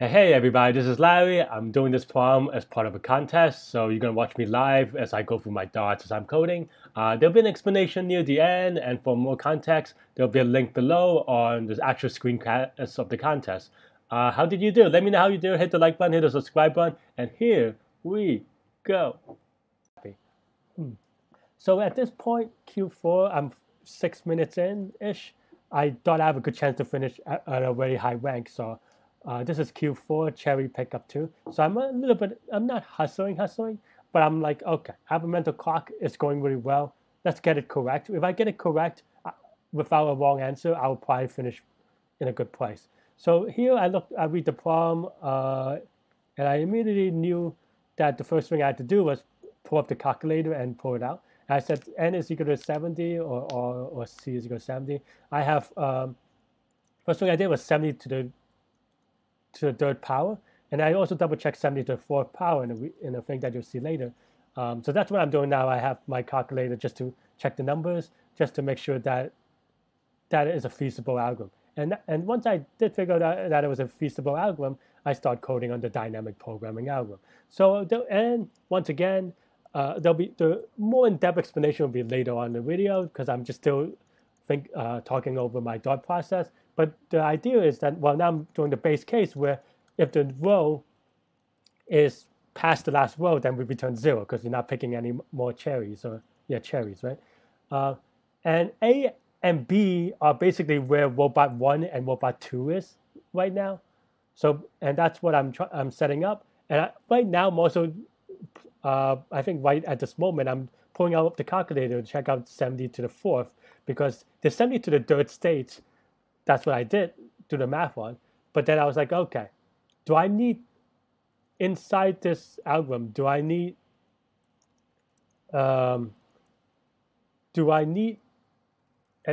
Hey everybody, this is Larry. I'm doing this problem as part of a contest, so you're going to watch me live as I go through my dots as I'm coding. There'll be an explanation near the end, and for more context, there'll be a link below on the actual screencast of the contest. How did you do? Let me know how you do. Hit the like button, hit the subscribe button, and here we go. So at this point, Q4, I'm 6 minutes in-ish. I thought I have a good chance to finish at a very high rank, so this is Q4 Cherry Pickup 2. So I'm a little bit, I'm not hustling, but I'm like, okay, I have a mental clock. It's going really well. Let's get it correct. If I get it correct without a wrong answer, I'll probably finish in a good place. So here I read the problem, and I immediately knew that the first thing I had to do was pull up the calculator and pull it out. And I said N is equal to 70 or C is equal to 70. I have, first thing I did was 70 to the third power, and I also double check 70 to the fourth power in a thing that you'll see later. So that's what I'm doing now. I have my calculator just to check the numbers, just to make sure that that is a feasible algorithm. And once I did figure out that it was a feasible algorithm, I start coding on the dynamic programming algorithm. So and once again, there'll be the more in-depth explanation will be later on in the video, because I'm just still talking over my dot process. But the idea is that, well, now I'm doing the base case where if the row is past the last row, then we return 0, because you're not picking any more cherries, or yeah, cherries, right? And A and B are basically where robot 1 and robot 2 is right now. So, and that's what I'm setting up. And right now I'm also, I think right at this moment, I'm pulling out the calculator to check out 70 to the 4th, because the 70 to the 3rd state, that's what I did, do the math on. But then I was like, okay, do I need, inside this algorithm, do I need an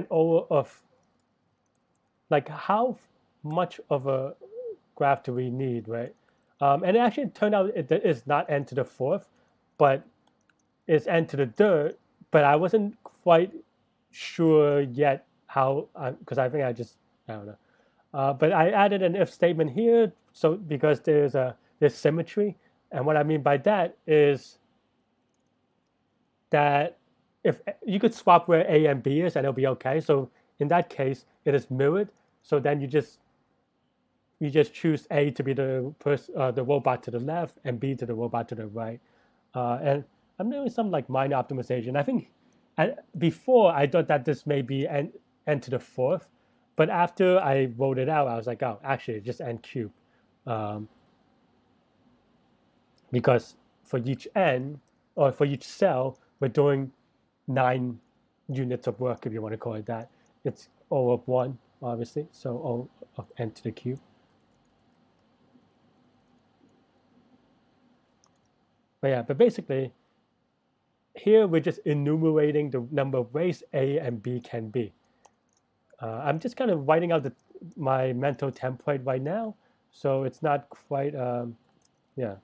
order of, like, how much of a graph do we need, right? And it actually turned out it is not n to the 4th, but it's n to the 3rd, but I wasn't quite sure yet how, because I think I don't know. But I added an if statement here, so because there's symmetry, and what I mean by that is that if you could swap where A and B is, and it'll be okay. So in that case, it is mirrored. So then you just choose A to be the robot to the left, and B to the robot to the right. And I'm doing some like minor optimization. I think before I thought that this may be n to the 4th. But after I wrote it out, I was like, oh, actually, just n cubed. Because for each n, or for each cell, we're doing 9 units of work, if you want to call it that. It's O of 1, obviously, so O of n to the cube. But yeah, but basically, here we're just enumerating the number of ways A and B can be. I'm just kind of writing out my mental template right now, so it's not quite, yeah.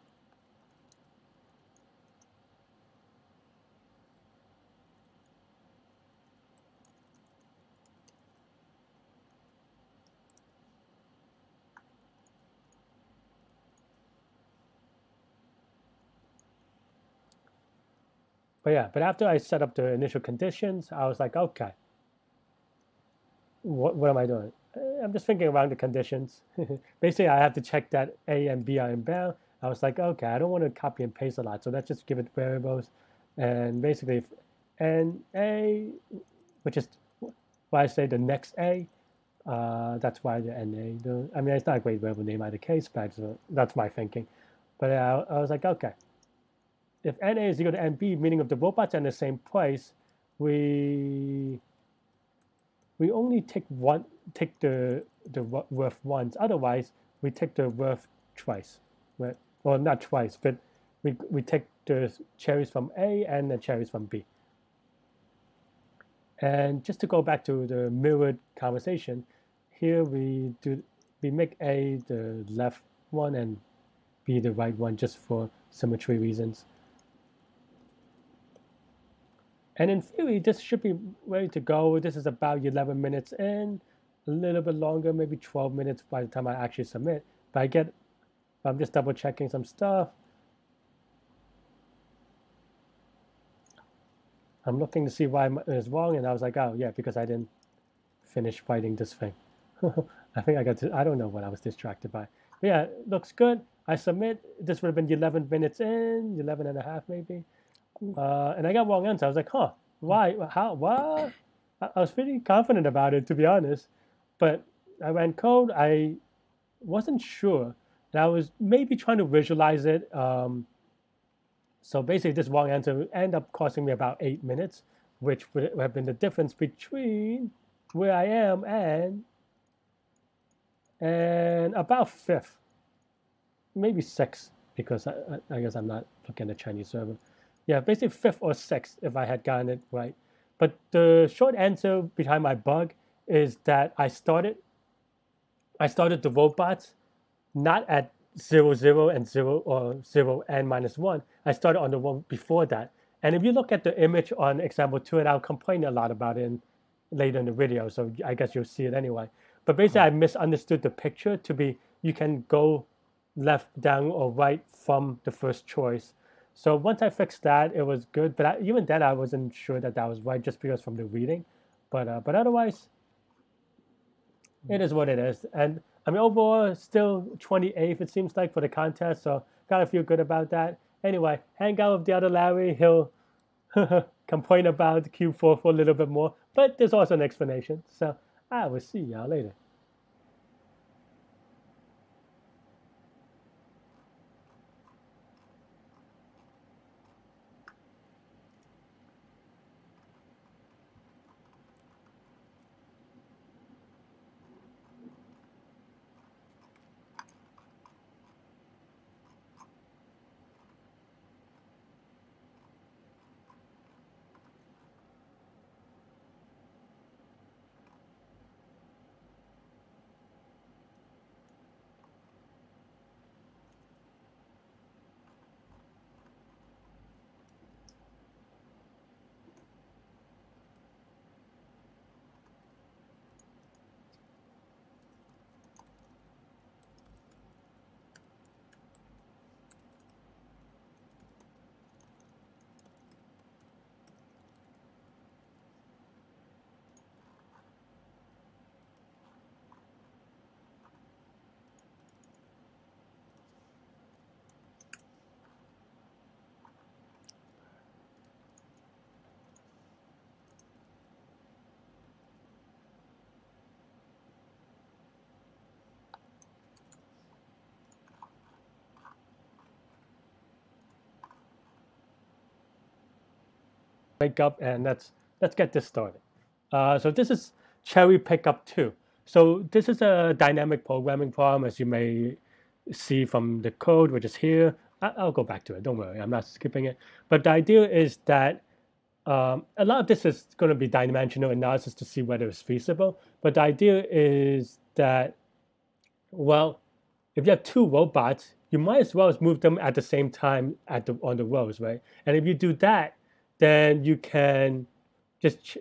But yeah, but after I set up the initial conditions, I was like, okay. What am I doing? I'm just thinking around the conditions. Basically, I have to check that A and B are in bound. I was like, okay, I don't want to copy and paste a lot, so let's just give it variables. And basically, if N A, which is why I say the next A, that's why the N A. I mean, it's not a great variable name either case, but that's my thinking. But I was like, okay, if N A is equal to N B, meaning if the robots are in the same place, we only take the worth once. Otherwise, we take the worth twice, right? Well, not twice, but we take the cherries from A and the cherries from B. And just to go back to the mirrored conversation, here we make A the left one and B the right one, just for symmetry reasons. And in theory, this should be ready to go. This is about 11 minutes in, a little bit longer, maybe 12 minutes by the time I actually submit. But I get I'm just double checking some stuff. I'm looking to see why it's wrong, and I was like, oh yeah, because I didn't finish writing this thing. I think I got to, I don't know what I was distracted by. But yeah, it looks good. I submit. This would have been 11 minutes in, 11 and a half maybe. And I got wrong answer. I was like, huh, why? How? What? I was pretty confident about it, to be honest. But I ran code. I wasn't sure. And I was maybe trying to visualize it. So basically, this wrong answer would end up costing me about 8 minutes, which would have been the difference between where I am and about fifth, maybe sixth, because I guess I'm not looking at the Chinese server. Yeah, basically fifth or sixth if I had gotten it right. But the short answer behind my bug is that I started the robots not at 0, 0 and 0 or 0 and -1. I started on the one before that. And if you look at the image on example 2, and I'll complain a lot about it later in the video, so I guess you'll see it anyway. But basically I misunderstood the picture to be you can go left, down, or right from the first choice. So once I fixed that, it was good. But even then, I wasn't sure that that was right just because from the reading. But otherwise, it is what it is. And I mean, overall, still 28th, it seems like, for the contest. So gotta feel good about that. Anyway, hang out with the other Larry. He'll complain about Q4 for a little bit more. But there's also an explanation. So I will see y'all later. Up and let's get this started. So this is Cherry Pickup 2. So this is a dynamic programming problem, as you may see from the code, which is here. I'll go back to it. Don't worry, I'm not skipping it. But the idea is that a lot of this is going to be dimensional analysis to see whether it's feasible. But the idea is that, well, if you have two robots, you might as well move them at the same time at the on the rows, right? And if you do that, then you can just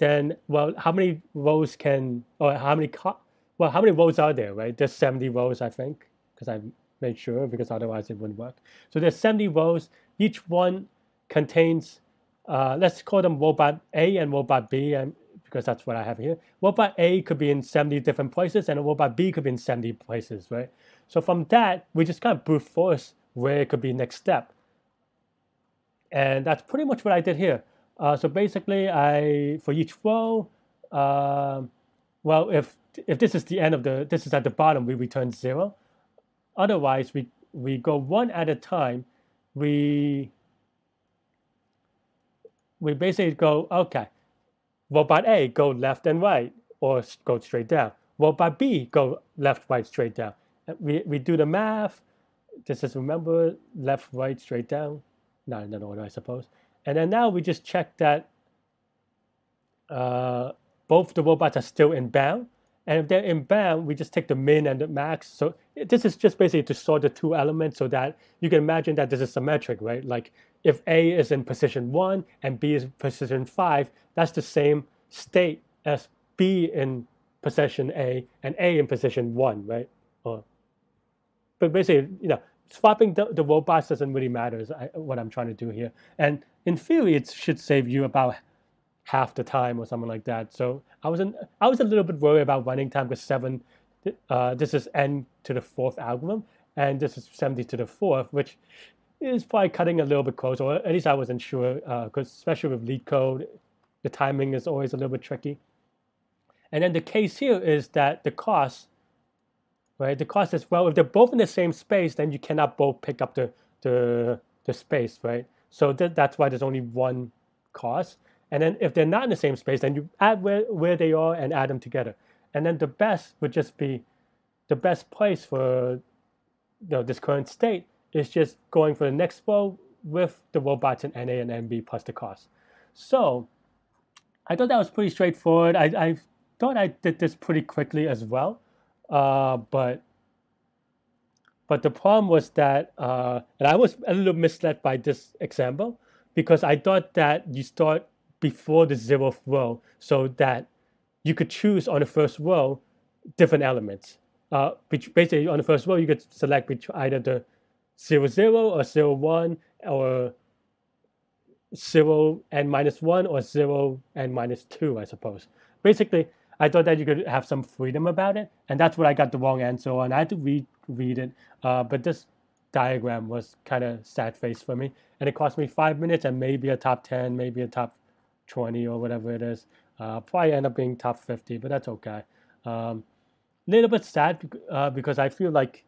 how many rows can or how many rows are there, right? There's 70 rows, I think, because I made sure, because otherwise it wouldn't work. So there's 70 rows. Each one contains let's call them robot A and robot B, and because that's what I have here. Robot A could be in 70 different places, and robot B could be in 70 places, right? So from that, we just kind of brute force where it could be next step. And that's pretty much what I did here. So basically, for each row, well, if this is the end of the, this is at the bottom, we return 0. Otherwise, we go one at a time. We basically go, okay, robot A, go left and right, or go straight down. Robot B, go left, right, straight down. We do the math. This is, remember, left, right, straight down. Not in that order, I suppose. And then now we just check that both the robots are still in bound. And if they're in bound, we just take the min and the max. So this is just basically to sort the two elements so that you can imagine that this is symmetric, right? Like if A is in position 1 and B is in position 5, that's the same state as B in position A and A in position 1, right? Or But basically, you know, swapping the robots doesn't really matter is what I'm trying to do here. And in theory, it should save you about half the time or something like that. So I was a little bit worried about running time because this is n⁴ algorithm, and this is 70⁴, which is probably cutting a little bit close, or at least I wasn't sure, because especially with LeetCode, the timing is always a little bit tricky. And then the case here is that the cost, right? The cost is, well, if they're both in the same space, then you cannot both pick up the space, right? So that's why there's only one cost. And then if they're not in the same space, then you add where they are and add them together. And then the best would just be the best place for, you know, this current state is just going for the next row with the robots in NA and NB plus the cost. So I thought that was pretty straightforward. I thought I did this pretty quickly as well, but the problem was that, and I was a little misled by this example, because I thought that you start before the 0th row so that you could choose on the first row different elements. Which basically on the first row you could select between either the 0, 0 or 0, 1 or 0, n-1 or 0, n-2, I suppose. Basically, I thought that you could have some freedom about it, and that's what I got the wrong answer on. I had to reread it, but this diagram was kind of sad-faced for me, and it cost me 5 minutes and maybe a top 10, maybe a top 20 or whatever it is. Probably end up being top 50, but that's okay. Little bit sad because I feel like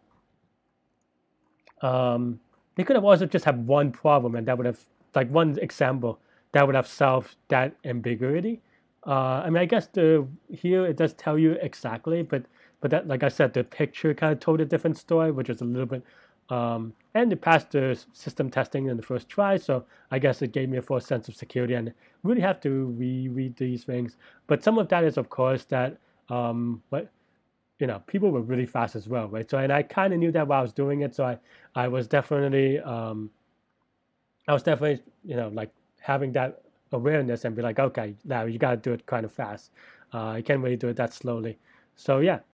they could have also just had one problem, and that would have, like, one example that would have solved that ambiguity. I mean, I guess here it does tell you exactly, but that, like I said, the picture kind of told a different story, which is a little bit, and it passed the system testing in the first try, so I guess it gave me a false sense of security, and really have to reread these things. But some of that is, of course, that what, you know, people were really fast as well, right? So, and I kind of knew that while I was doing it, so I was definitely, you know, like having that awareness and be like, okay, Larry, you got to do it kind of fast. You can't really do it that slowly. So yeah,